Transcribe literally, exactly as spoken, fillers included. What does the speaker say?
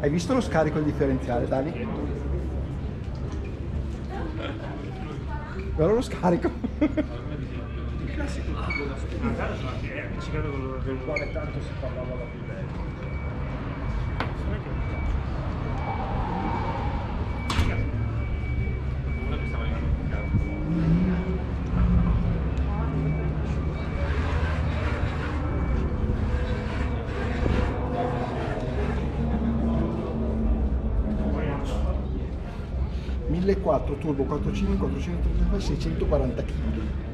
Hai visto lo scarico del differenziale, Dani? Però lo scarico. Il classico tipo da scuola. Ci credo che del quale tanto si parlava da più bene. millequattrocento turbo quattrocento cinque quattrocento trentacinque seicentoquaranta chili.